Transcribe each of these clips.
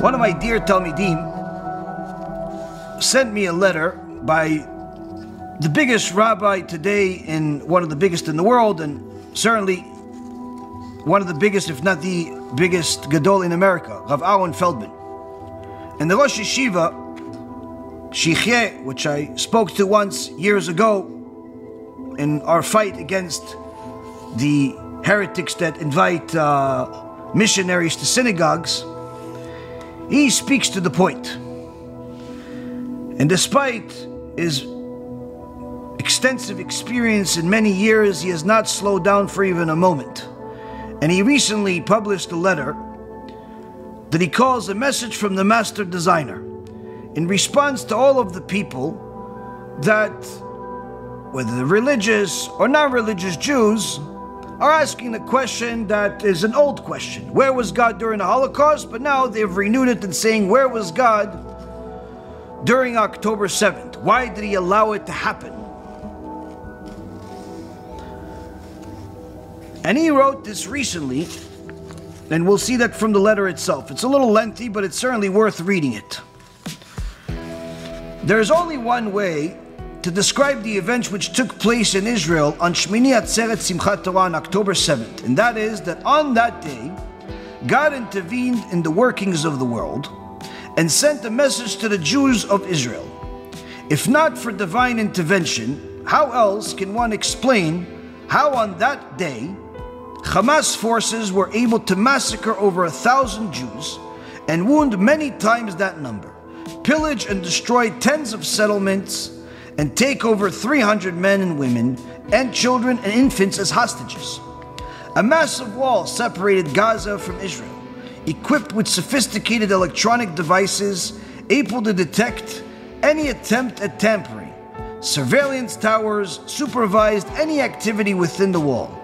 One of my dear Talmidim sent me a letter by the biggest rabbi today, and one of the biggest in the world, and certainly one of the biggest, if not the biggest, gadol in America, Rav Aaron Feldman. And the Rosh Yeshiva, Shichye, which I spoke to once years ago in our fight against the heretics that invite missionaries to synagogues, he speaks to the point. And despite his extensive experience in many years, he has not slowed down for even a moment. And he recently published a letter that he calls a message from the master designer in response to all of the people that, whether they're religious or non-religious Jews, are asking a question that is an old question. Where was God during the Holocaust? But now they've renewed it and saying, where was God during October 7th? Why did he allow it to happen? And he wrote this recently, and we'll see that from the letter itself. It's a little lengthy, but it's certainly worth reading it. There is only one way to describe the events which took place in Israel on Shmini Atzeret Simchat Torah on October 7th, and that is that on that day, God intervened in the workings of the world and sent a message to the Jews of Israel. If not for divine intervention, how else can one explain how on that day, Hamas forces were able to massacre over 1,000 Jews and wound many times that number, pillage and destroy tens of settlements, and take over 300 men and women and children and infants as hostages. A massive wall separated Gaza from Israel, equipped with sophisticated electronic devices able to detect any attempt at tampering. Surveillance towers supervised any activity within the wall.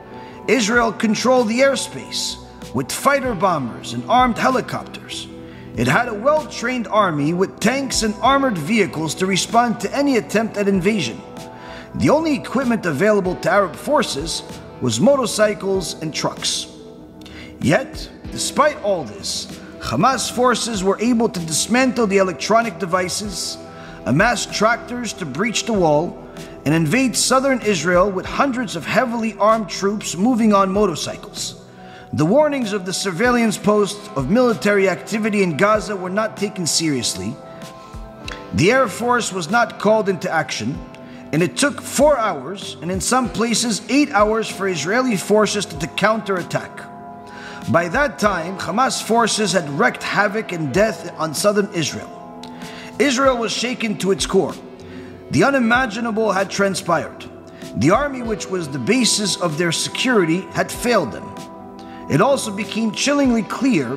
Israel controlled the airspace with fighter bombers and armed helicopters. It had a well-trained army with tanks and armored vehicles to respond to any attempt at invasion. The only equipment available to Arab forces was motorcycles and trucks. Yet, despite all this, Hamas forces were able to dismantle the electronic devices, amass tractors to breach the wall, and invade southern Israel with hundreds of heavily armed troops moving on motorcycles. The warnings of the surveillance posts of military activity in Gaza were not taken seriously. The Air Force was not called into action, and it took 4 hours, and in some places 8 hours, for Israeli forces to counterattack. By that time, Hamas forces had wreaked havoc and death on southern Israel. Israel was shaken to its core. The unimaginable had transpired. The army, which was the basis of their security, had failed them. It also became chillingly clear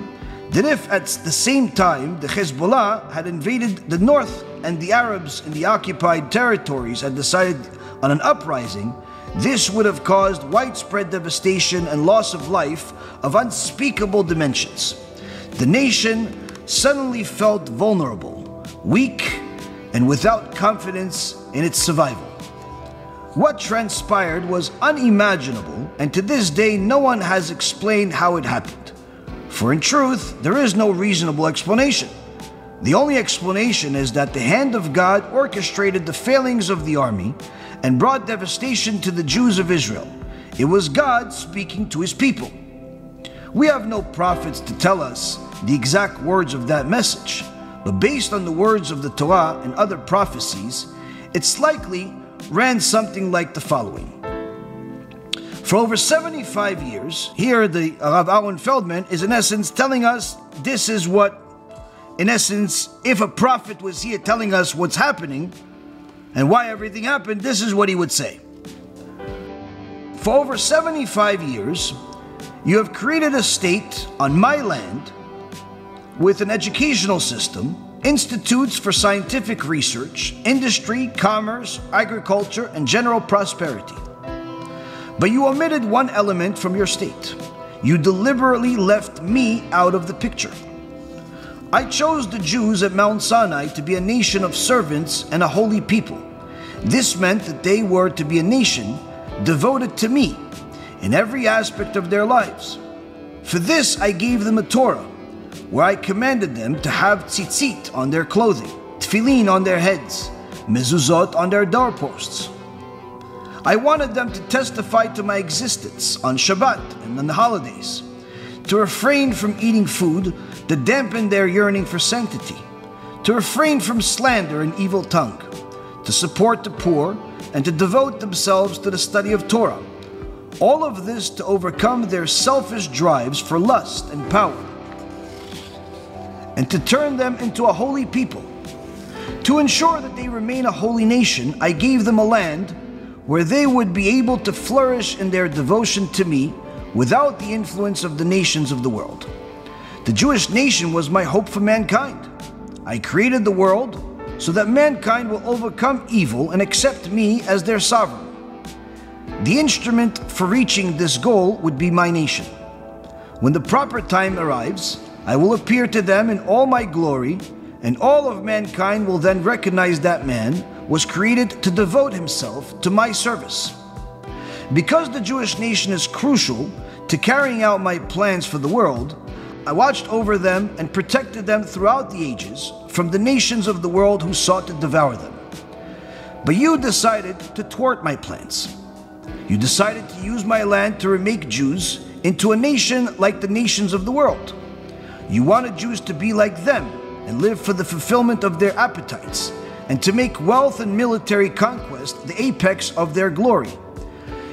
that if at the same time the Hezbollah had invaded the north and the Arabs in the occupied territories had decided on an uprising, this would have caused widespread devastation and loss of life of unspeakable dimensions. The nation suddenly felt vulnerable, weak, and without confidence in its survival. What transpired was unimaginable, and to this day no one has explained how it happened. For in truth, there is no reasonable explanation. The only explanation is that the hand of God orchestrated the failings of the army and brought devastation to the Jews of Israel. It was God speaking to his people. We have no prophets to tell us the exact words of that message, but based on the words of the Torah and other prophecies, it's likely ran something like the following. For over 75 years, here the Rav Aaron Feldman is in essence telling us this is what, in essence, if a prophet was here telling us what's happening and why everything happened, this is what he would say. For over 75 years, you have created a state on my land with an educational system, institutes for scientific research, industry, commerce, agriculture, and general prosperity. But you omitted one element from your state. You deliberately left me out of the picture. I chose the Jews at Mount Sinai to be a nation of servants and a holy people. This meant that they were to be a nation devoted to me in every aspect of their lives. For this I gave them a Torah, where I commanded them to have tzitzit on their clothing, tefillin on their heads, mezuzot on their doorposts. I wanted them to testify to my existence on Shabbat and on the holidays, to refrain from eating food that dampened their yearning for sanctity, to refrain from slander and evil tongue, to support the poor, and to devote themselves to the study of Torah. All of this to overcome their selfish drives for lust and power, and to turn them into a holy people. To ensure that they remain a holy nation, I gave them a land where they would be able to flourish in their devotion to me without the influence of the nations of the world. The Jewish nation was my hope for mankind. I created the world so that mankind will overcome evil and accept me as their sovereign. The instrument for reaching this goal would be my nation. When the proper time arrives, I will appear to them in all my glory, and all of mankind will then recognize that man was created to devote himself to my service. Because the Jewish nation is crucial to carrying out my plans for the world, I watched over them and protected them throughout the ages from the nations of the world who sought to devour them. But you decided to thwart my plans. You decided to use my land to remake Jews into a nation like the nations of the world. You wanted Jews to be like them and live for the fulfillment of their appetites, and to make wealth and military conquest the apex of their glory.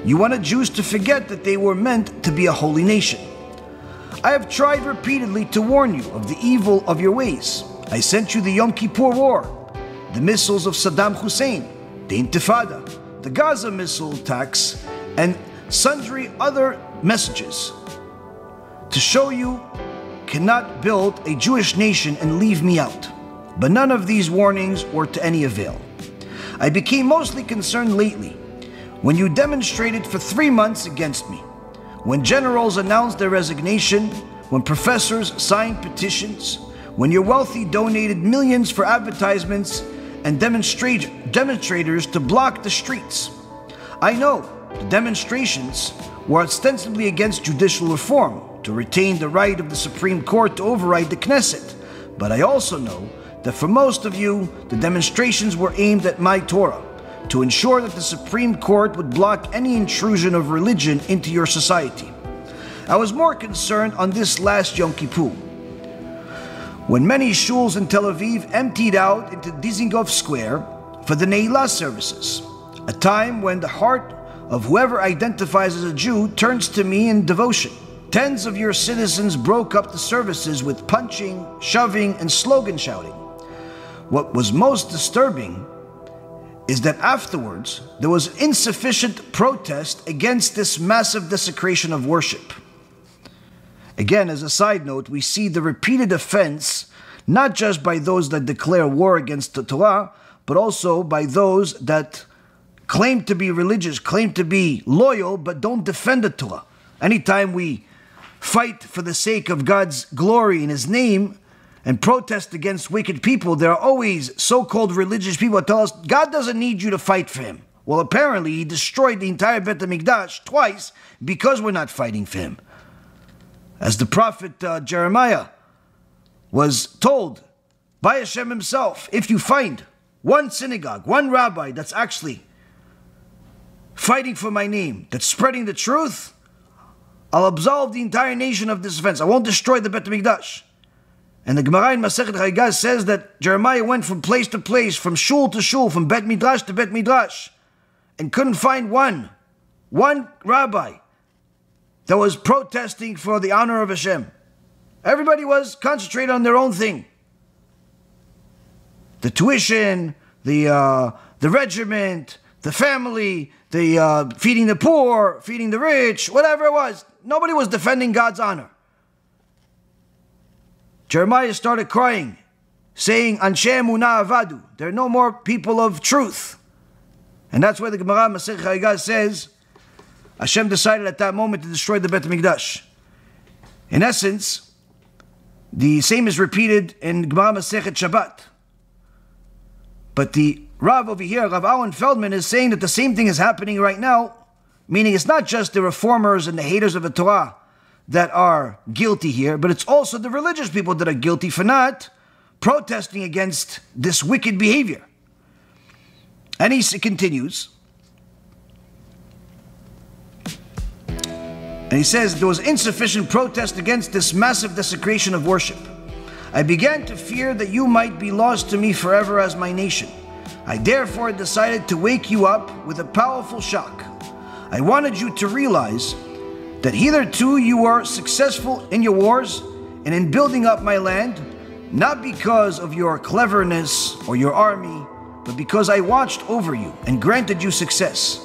You wanted Jews to forget that they were meant to be a holy nation. I have tried repeatedly to warn you of the evil of your ways. I sent you the Yom Kippur War, the missiles of Saddam Hussein, the Intifada, the Gaza missile attacks, and sundry other messages to show you cannot build a Jewish nation and leave me out. But none of these warnings were to any avail. I became mostly concerned lately when you demonstrated for 3 months against me, when generals announced their resignation, when professors signed petitions, when your wealthy donated millions for advertisements and demonstrators to block the streets. I know the demonstrations were ostensibly against judicial reform, to retain the right of the Supreme Court to override the Knesset, but I also know that for most of you, the demonstrations were aimed at my Torah, to ensure that the Supreme Court would block any intrusion of religion into your society. I was more concerned on this last Yom Kippur, when many shuls in Tel Aviv emptied out into Dizengoff Square for the Neilah services, a time when the heart of whoever identifies as a Jew turns to me in devotion. Tens of your citizens broke up the services with punching, shoving, and slogan shouting. What was most disturbing is that afterwards, there was insufficient protest against this massive desecration of worship. Again, as a side note, we see the repeated offense, not just by those that declare war against the Torah, but also by those that claim to be religious, claim to be loyal, but don't defend the Torah. Anytime we fight for the sake of God's glory in His name, and protest against wicked people, there are always so-called religious people that tell us, God doesn't need you to fight for Him. Well, apparently, He destroyed the entire Bet HaMikdash twice because we're not fighting for Him. As the prophet Jeremiah was told by Hashem Himself, if you find one synagogue, one rabbi that's actually fighting for my name, that's spreading the truth, I'll absolve the entire nation of this offense. I won't destroy the Bet HaMikdash. And the Gemara in Masechet Hagigah says that Jeremiah went from place to place, from shul to shul, from Bet Midrash to Bet Midrash, and couldn't find one rabbi that was protesting for the honor of Hashem. Everybody was concentrated on their own thing. The tuition, the regiment, the family, the feeding the poor, feeding the rich, whatever it was. Nobody was defending God's honor. Jeremiah started crying, saying, Anshe emunah avadu. There are no more people of truth. And that's where the Gemara Masechet Hagigah says, Hashem decided at that moment to destroy the Bet HaMikdash. In essence, the same is repeated in Gemara Masechet Shabbat. But the Rav over here, Rav Aaron Feldman, is saying that the same thing is happening right now, meaning it's not just the reformers and the haters of the Torah that are guilty here, but it's also the religious people that are guilty for not protesting against this wicked behavior. And he continues, and he says, there was insufficient protest against this massive desecration of worship. I began to fear that you might be lost to me forever as my nation. I therefore decided to wake you up with a powerful shock. I wanted you to realize that hitherto you were successful in your wars and in building up my land, not because of your cleverness or your army, but because I watched over you and granted you success.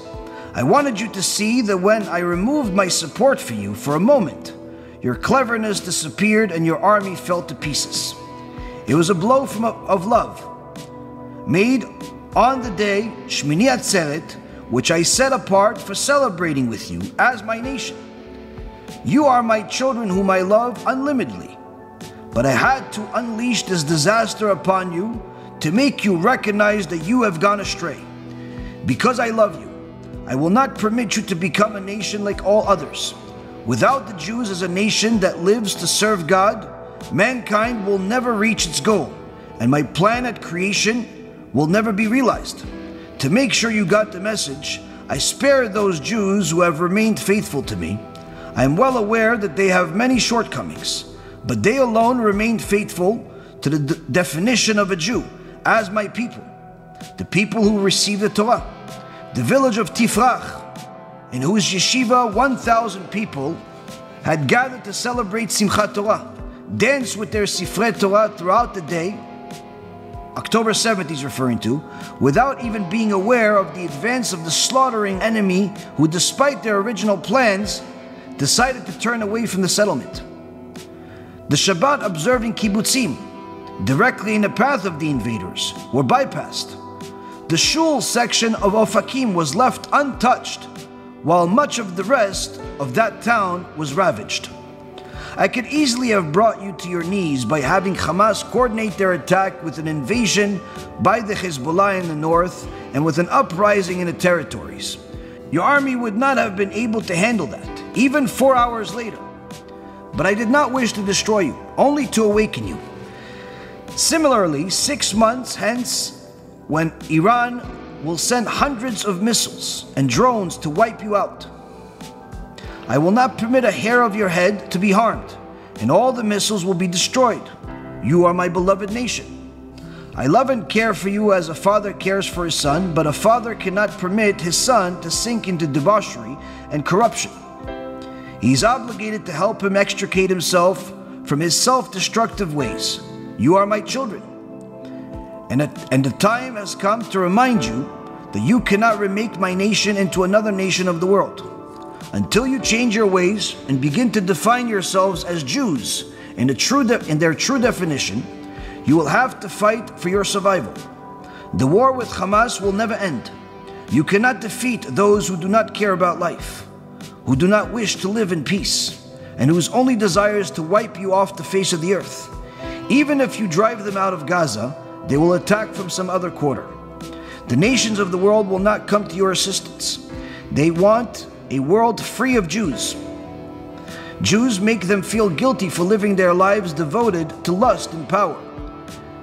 I wanted you to see that when I removed my support for you for a moment, your cleverness disappeared and your army fell to pieces. It was a blow of love, made on the day Shmini Atzeret, which I set apart for celebrating with you as my nation. You are my children whom I love unlimitedly, but I had to unleash this disaster upon you to make you recognize that you have gone astray. Because I love you, I will not permit you to become a nation like all others. Without the Jews as a nation that lives to serve God, mankind will never reach its goal, and my plan at creation will never be realized. To make sure you got the message, I spared those Jews who have remained faithful to me. I am well aware that they have many shortcomings, but they alone remained faithful to the definition of a Jew as my people, the people who received the Torah. The village of Tifrach, in whose yeshiva 1,000 people had gathered to celebrate Simchat Torah, danced with their Sifrei Torah throughout the day, October 7th he's referring to, without even being aware of the advance of the slaughtering enemy who, despite their original plans, decided to turn away from the settlement. The Shabbat observing kibbutzim, directly in the path of the invaders, were bypassed. The shul section of Ofakim was left untouched, while much of the rest of that town was ravaged. I could easily have brought you to your knees by having Hamas coordinate their attack with an invasion by the Hezbollah in the north and with an uprising in the territories. Your army would not have been able to handle that, even 4 hours later. But I did not wish to destroy you, only to awaken you. Similarly, 6 months hence, when Iran will send hundreds of missiles and drones to wipe you out, I will not permit a hair of your head to be harmed, and all the missiles will be destroyed. You are my beloved nation. I love and care for you as a father cares for his son, but a father cannot permit his son to sink into debauchery and corruption. He is obligated to help him extricate himself from his self-destructive ways. You are my children. And the time has come to remind you that you cannot remake my nation into another nation of the world. Until you change your ways and begin to define yourselves as Jews in their true definition, you will have to fight for your survival. The war with Hamas will never end. You cannot defeat those who do not care about life, who do not wish to live in peace, and whose only desire is to wipe you off the face of the earth. Even if you drive them out of Gaza, they will attack from some other quarter. The nations of the world will not come to your assistance. They want a world free of Jews. Jews make them feel guilty for living their lives devoted to lust and power.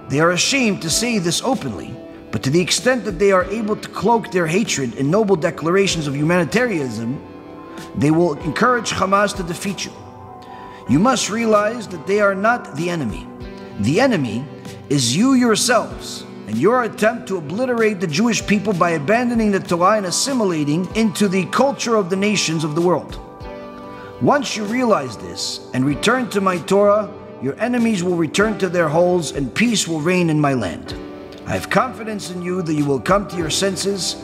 They are ashamed to say this openly, but to the extent that they are able to cloak their hatred in noble declarations of humanitarianism, they will encourage Hamas to defeat you. You must realize that they are not the enemy. The enemy is you yourselves and your attempt to obliterate the Jewish people by abandoning the Torah and assimilating into the culture of the nations of the world. Once you realize this and return to my Torah, your enemies will return to their holes and peace will reign in my land. I have confidence in you that you will come to your senses.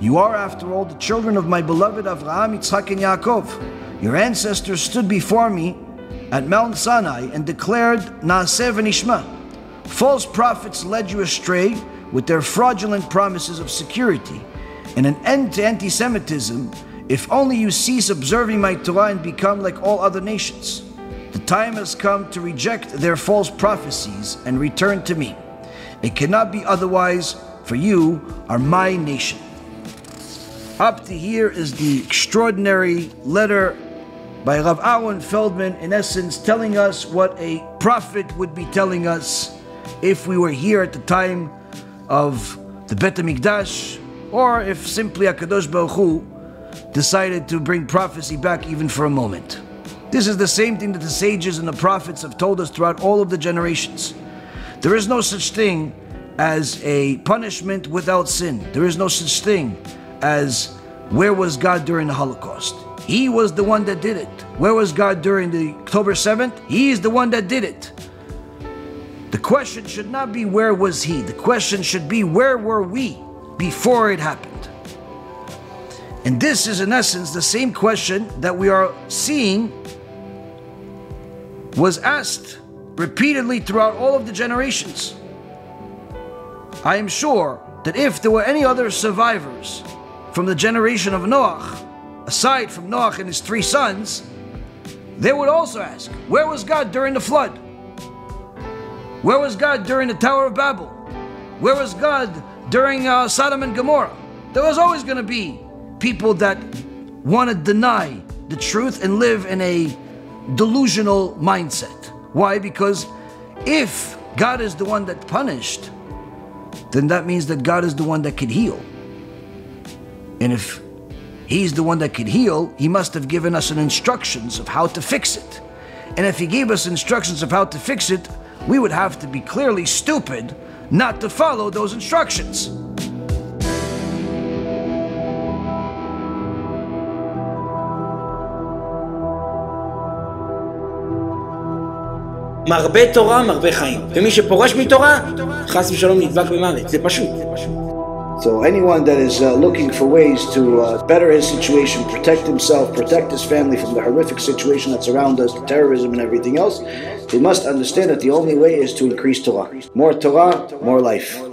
You are, after all, the children of my beloved Avraham, Yitzhak, and Yaakov. Your ancestors stood before me at Mount Sinai and declared, Naaseh v'nishma. False prophets led you astray with their fraudulent promises of security and an end to anti-Semitism if only you cease observing my Torah and become like all other nations. The time has come to reject their false prophecies and return to me. It cannot be otherwise, for you are my nation. Up to here is the extraordinary letter by Rav Aaron Feldman, in essence telling us what a prophet would be telling us if we were here at the time of the Bet HaMikdash, or if simply HaKadosh Baruch Hu decided to bring prophecy back even for a moment. This is the same thing that the sages and the prophets have told us throughout all of the generations. There is no such thing as a punishment without sin. There is no such thing as where was God during the Holocaust? He was the one that did it. Where was God during the October 7th? He is the one that did it. The question should not be where was he? The question should be where were we before it happened? And this is in essence the same question that we are seeing was asked repeatedly throughout all of the generations. I am sure that if there were any other survivors from the generation of Noah, aside from Noah and his three sons, they would also ask, where was God during the flood? Where was God during the Tower of Babel? Where was God during Sodom and Gomorrah? There was always going to be people that want to deny the truth and live in a delusional mindset. Why? Because if God is the one that punished, then that means that God is the one that could heal. And if He's the one that could heal, He must have given us an instructions of how to fix it. And if He gave us instructions of how to fix it, we would have to be clearly stupid not to follow those instructions. Marbei Torah, Marbei chayim. ומי שפורש מתורה, חס ושלום נדבק במוות. זה פשוט. So anyone that is looking for ways to better his situation, protect himself, protect his family from the horrific situation that's around us, the terrorism and everything else, they must understand that the only way is to increase Torah. More Torah, more life.